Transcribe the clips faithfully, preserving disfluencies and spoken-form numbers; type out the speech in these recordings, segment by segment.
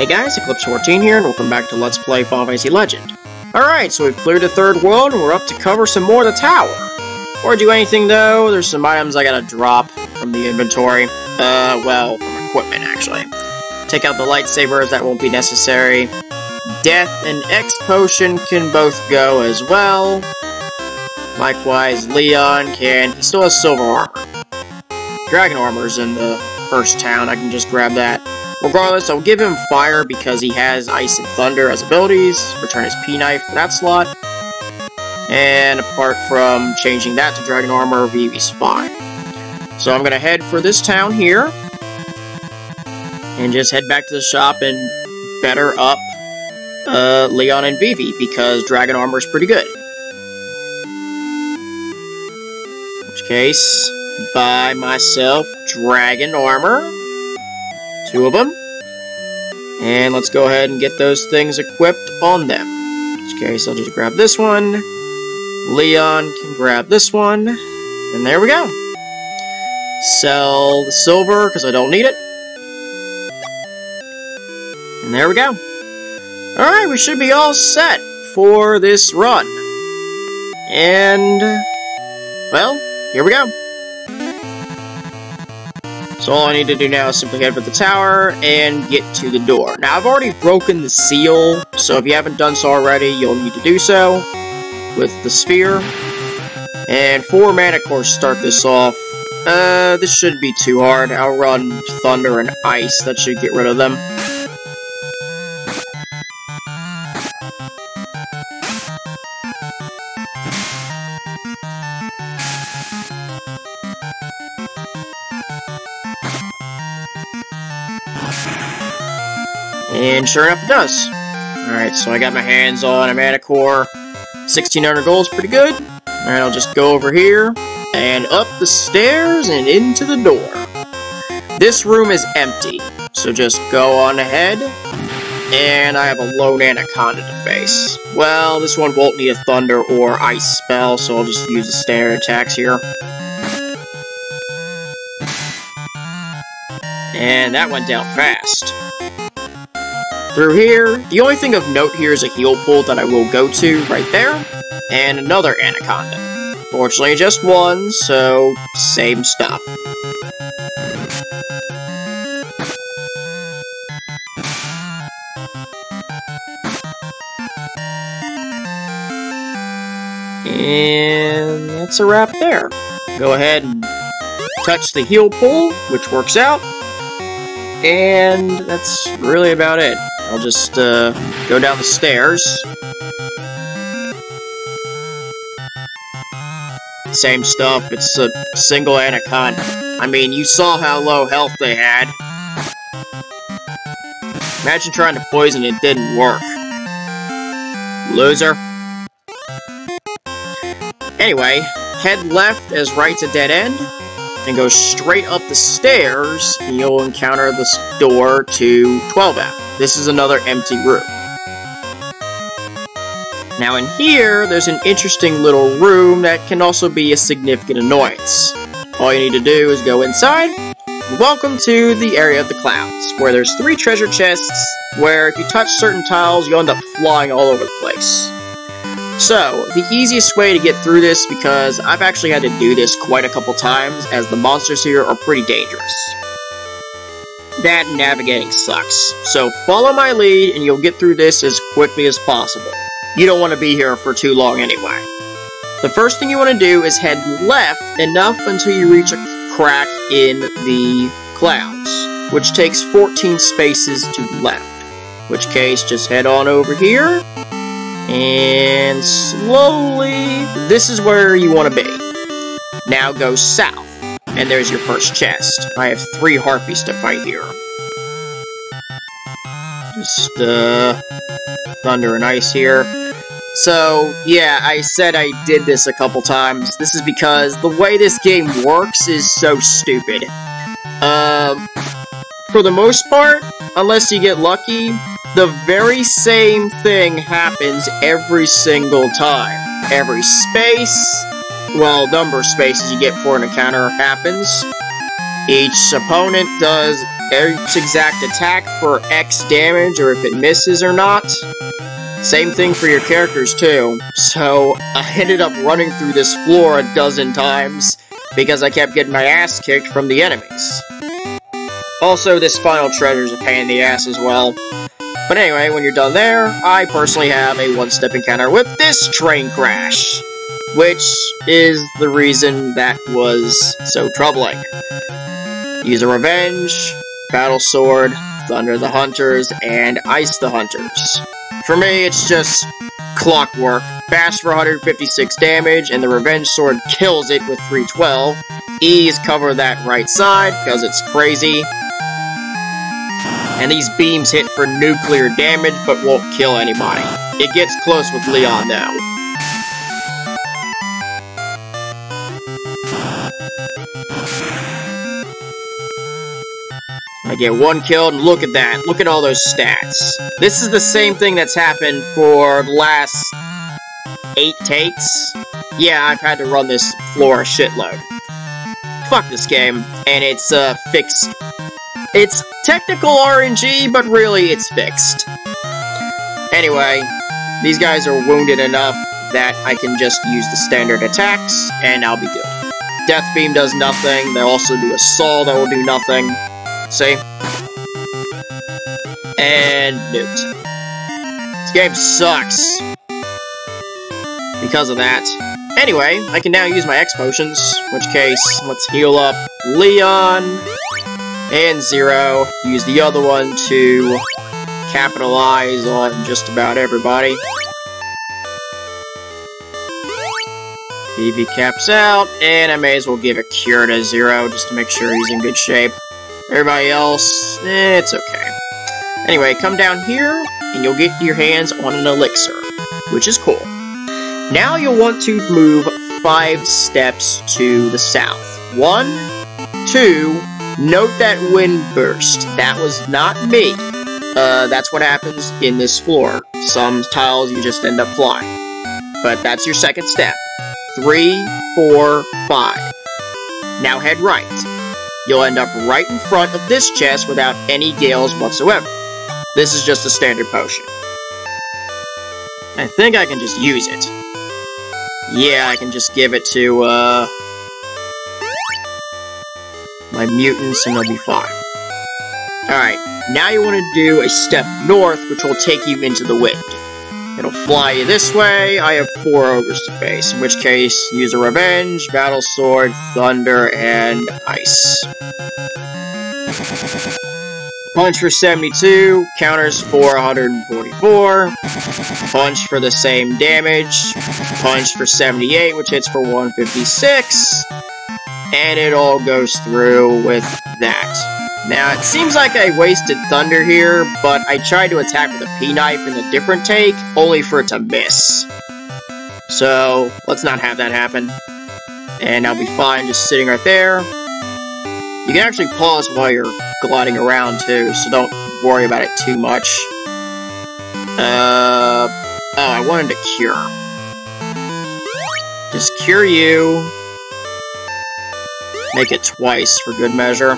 Hey guys, Eclipse fourteen here, and welcome back to Let's Play Final Fantasy Legend. Alright, so we've cleared the third world, and we're up to cover some more of the tower. Before I do anything, though, there's some items I gotta drop from the inventory. Uh, well, from equipment, actually. Take out the lightsabers, that won't be necessary. Death and X-Potion can both go as well. Likewise, Leon can... he still has silver armor. Dragon armor's in the first town, I can just grab that. Regardless, I'll give him Fire because he has Ice and Thunder as abilities. Return his P-Knife for that slot. And apart from changing that to Dragon Armor, Vivi's fine. So I'm going to head for this town here. And just head back to the shop and better up uh, Leon and Vivi because Dragon Armor is pretty good. In which case, buy myself Dragon Armor. Two of them. And let's go ahead and get those things equipped on them. In which case, I'll just grab this one. Leon can grab this one. And there we go. Sell the silver, because I don't need it. And there we go. Alright, we should be all set for this run. And, well, here we go. So all I need to do now is simply head for the tower and get to the door. Now, I've already broken the seal, so if you haven't done so already, you'll need to do so with the sphere. And four Maticore start this off. Uh, this should be too hard. I'll run Thunder and Ice. That should get rid of them. And sure enough, it does. Alright, so I got my hands on a Maticore. sixteen hundred gold's pretty good. Alright, I'll just go over here, and up the stairs, and into the door. This room is empty, so just go on ahead. And I have a lone Anaconda to face. Well, this one won't need a Thunder or Ice spell, so I'll just use the standard attacks here. And that went down fast. Through here, the only thing of note here is a heal pool that I will go to right there, and another Anaconda. Fortunately, just one, so same stuff. And that's a wrap there. Go ahead and touch the heal pool, which works out. And that's really about it. I'll just uh, go down the stairs. Same stuff, it's a single Anaconda. I mean, you saw how low health they had. Imagine trying to poison it, didn't work. Loser. Anyway, head left as right's a dead end. And go straight up the stairs, and you'll encounter this door to twelve F. This is another empty room. Now in here, there's an interesting little room that can also be a significant annoyance. All you need to do is go inside, and welcome to the area of the clouds, where there's three treasure chests, where if you touch certain tiles, you end up flying all over the place. So, the easiest way to get through this, because I've actually had to do this quite a couple times, as the monsters here are pretty dangerous. That navigating sucks. So follow my lead, and you'll get through this as quickly as possible. You don't want to be here for too long anyway. The first thing you want to do is head left enough until you reach a crack in the clouds, which takes fourteen spaces to the left. In which case, just head on over here. And slowly, this is where you want to be. Now go south, and there's your first chest. I have three harpies to fight here. Just, uh, Thunder and Ice here. So, yeah, I said I did this a couple times. This is because the way this game works is so stupid. Um, for the most part, unless you get lucky, the very same thing happens every single time. Every space, well, number of spaces you get for an encounter happens. Each opponent does each exact attack for X damage, or if it misses or not. Same thing for your characters too. So I ended up running through this floor a dozen times because I kept getting my ass kicked from the enemies. Also, this final treasure's a pain in the ass as well. But anyway, when you're done there, I personally have a one-step encounter with this train crash, which is the reason that was so troubling. Use a revenge, battle sword, thunder the hunters, and ice the hunters. For me, it's just clockwork. Bash for one hundred fifty-six damage, and the revenge sword kills it with three twelve. E's cover that right side, because it's crazy. And these beams hit for nuclear damage, but won't kill anybody. It gets close with Leon, though. I get one killed, and look at that. Look at all those stats. This is the same thing that's happened for the last eight takes. Yeah, I've had to run this floor a shitload. Fuck this game, and it's, uh, fixed. It's technical R N G, but really, it's fixed. Anyway, these guys are wounded enough that I can just use the standard attacks, and I'll be good. Death Beam does nothing, they also do a Saw that will do nothing. See? And nukes. This game sucks. Because of that. Anyway, I can now use my X-Potions, in which case, let's heal up Leon. And Zero, use the other one to capitalize on just about everybody. B B caps out, and I may as well give a cure to Zero just to make sure he's in good shape. Everybody else, eh, it's okay. Anyway, come down here, and you'll get your hands on an elixir, which is cool. Now you'll want to move five steps to the south. One, two... Note that wind burst. That was not me. Uh, that's what happens in this floor. Some tiles you just end up flying. But that's your second step. Three, four, five. Now head right. You'll end up right in front of this chest without any gales whatsoever. This is just a standard potion. I think I can just use it. Yeah, I can just give it to, uh... my mutants, and they'll be fine. Alright, now you want to do a step north, which will take you into the wind. It'll fly you this way. I have four ogres to face, in which case, use a revenge, battle sword, thunder, and ice. Punch for seventy-two, counters for one hundred forty-four, punch for the same damage, punch for seventy-eight, which hits for one hundred fifty-six, and it all goes through with that. Now, it seems like I wasted thunder here, but I tried to attack with a P-Knife in a different take, only for it to miss. So, let's not have that happen. And I'll be fine just sitting right there. You can actually pause while you're gliding around, too, so don't worry about it too much. Uh, oh, I wanted to cure. Just cure you. Make it twice, for good measure.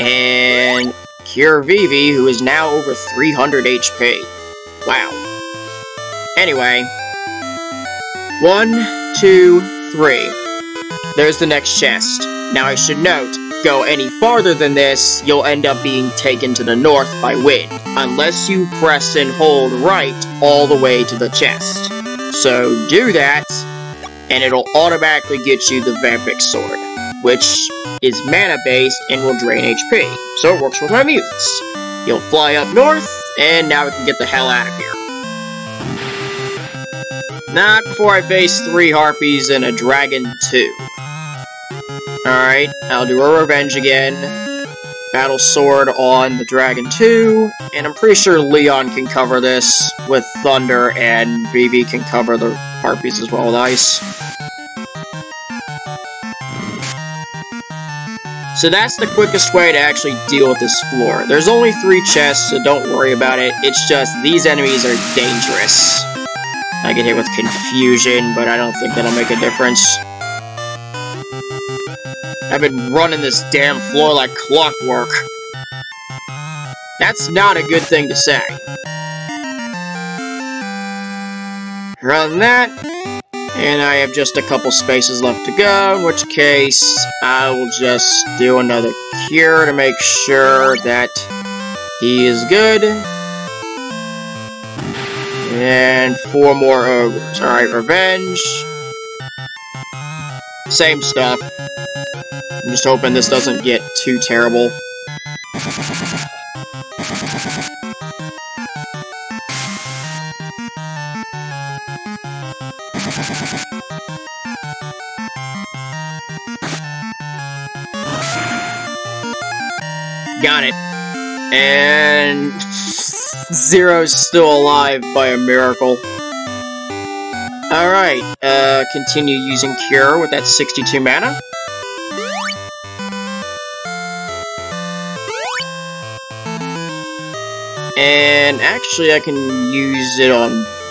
And... cure Vivi, who is now over three hundred H P. Wow. Anyway. One, two, three. There's the next chest. Now I should note, go any farther than this, you'll end up being taken to the north by wind. Unless you press and hold right all the way to the chest. So do that, and it'll automatically get you the Vambric sword, which is mana-based and will drain H P, so it works with my mutants. You'll fly up north, and now we can get the hell out of here. Not before I face three harpies and a dragon too. Alright, I'll do a revenge again. Battle sword on the dragon too, and I'm pretty sure Leon can cover this with thunder, and B B can cover the harpies as well with ice. So that's the quickest way to actually deal with this floor. There's only three chests, so don't worry about it. It's just, these enemies are dangerous. I get hit with confusion, but I don't think that'll make a difference. I've been running this damn floor like clockwork. That's not a good thing to say. Run that, and I have just a couple spaces left to go, in which case I will just do another cure to make sure that he is good. And four more ogres. Alright, revenge. Same stuff. I'm just hoping this doesn't get too terrible. Got it. And Zero's still alive by a miracle. Alright, uh, continue using Cure with that sixty-two mana. And actually I can use it on...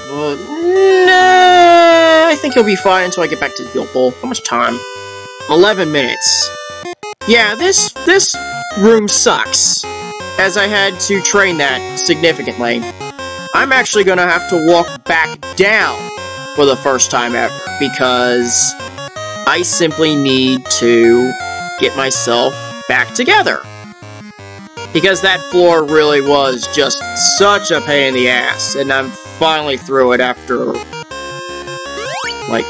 Uh, nah, I think he'll be fine until I get back to the Guild Bowl. How much time? eleven minutes. Yeah, this, this room sucks, as I had to train that significantly. I'm actually gonna have to walk back down for the first time ever, because I simply need to get myself back together. Because that floor really was just such a pain in the ass, and I'm finally through it after, like,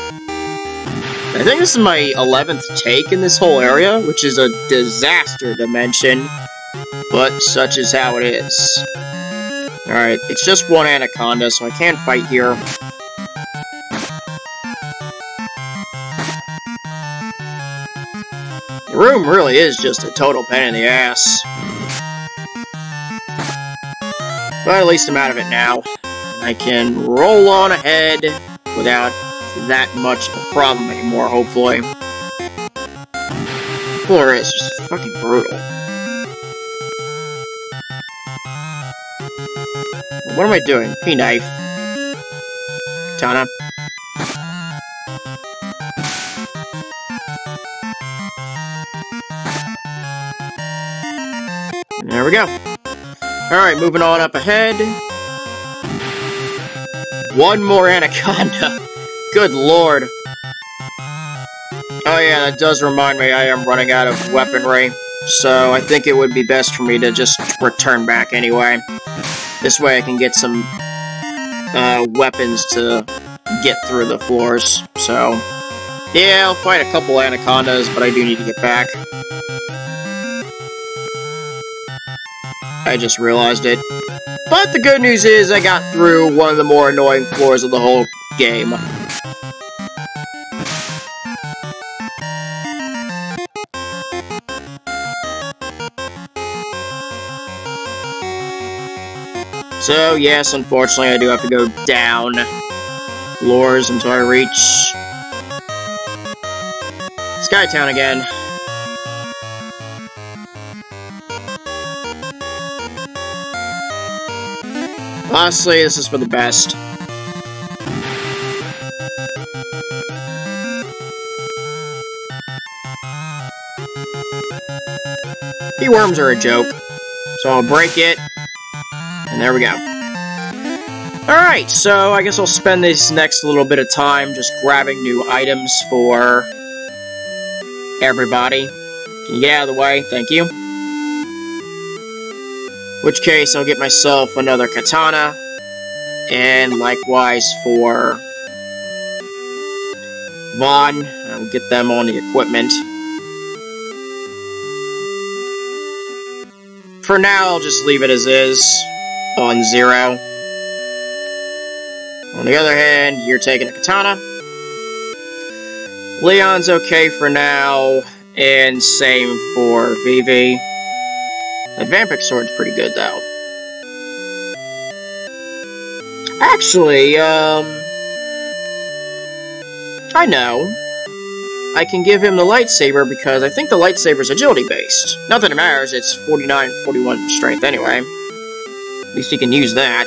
I think this is my eleventh take in this whole area, which is a disaster dimension, but such is how it is. Alright, it's just one anaconda, so I can't fight here. The room really is just a total pain in the ass. But at least I'm out of it now. I can roll on ahead without that much of a problem anymore, hopefully. The floor is just fucking brutal. What am I doing? P-Knife. Katana. There we go. Alright, moving on up ahead. One more anaconda. Good lord. Oh yeah, that does remind me I am running out of weaponry. So I think it would be best for me to just return back anyway. This way I can get some uh, weapons to get through the floors. So yeah, I'll fight a couple anacondas, but I do need to get back. I just realized it. But the good news is I got through one of the more annoying floors of the whole game. So yes, unfortunately I do have to go down floors until I reach Skytown again. Honestly, this is for the best. The worms are a joke, so I'll break it, and there we go. Alright, so I guess I'll spend this next little bit of time just grabbing new items for everybody. Can you get out of the way? Thank you. Which case, I'll get myself another katana, and likewise for Vaughn, I'll get them on the equipment. For now, I'll just leave it as is, on Zero. On the other hand, you're taking a katana. Leon's okay for now, and same for Vivi. That Vambric sword's pretty good, though. Actually, um... I know. I can give him the lightsaber because I think the lightsaber's agility-based. Not that it matters, it's forty-nine, forty-one strength anyway. At least he can use that.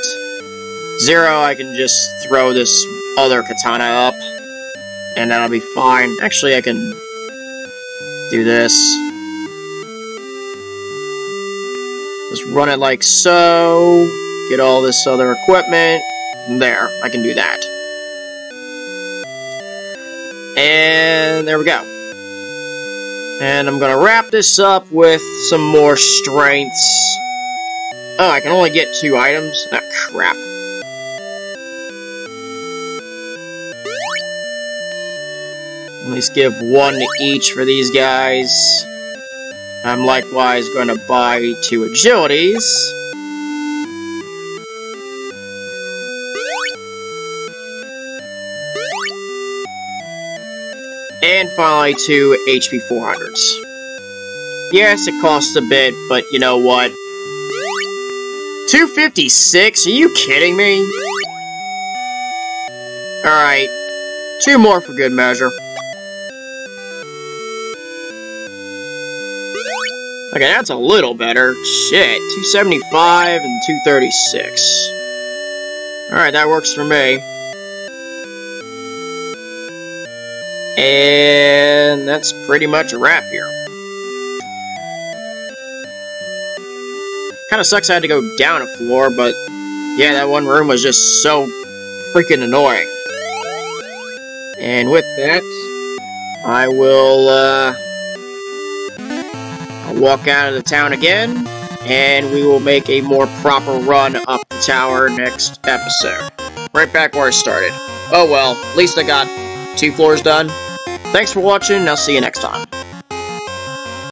Zero, I can just throw this other katana up, and that'll be fine. Actually, I can do this. Let's run it like so. Get all this other equipment. There, I can do that. And there we go. And I'm gonna wrap this up with some more strengths. Oh, I can only get two items. Ah, crap. At least give one to each for these guys. I'm likewise going to buy two agilities. And finally two H P four hundreds. Yes, it costs a bit, but you know what? two fifty-six? Are you kidding me? Alright. Two more for good measure. Okay, that's a little better. Shit, two seventy-five and two thirty-six. Alright, that works for me. And that's pretty much a wrap here. Kinda sucks I had to go down a floor, but yeah, that one room was just so freaking annoying. And with that, I will, uh... walk out of the town again, and we will make a more proper run up the tower next episode. Right back where I started. Oh well, at least I got two floors done. Thanks for watching, and I'll see you next time.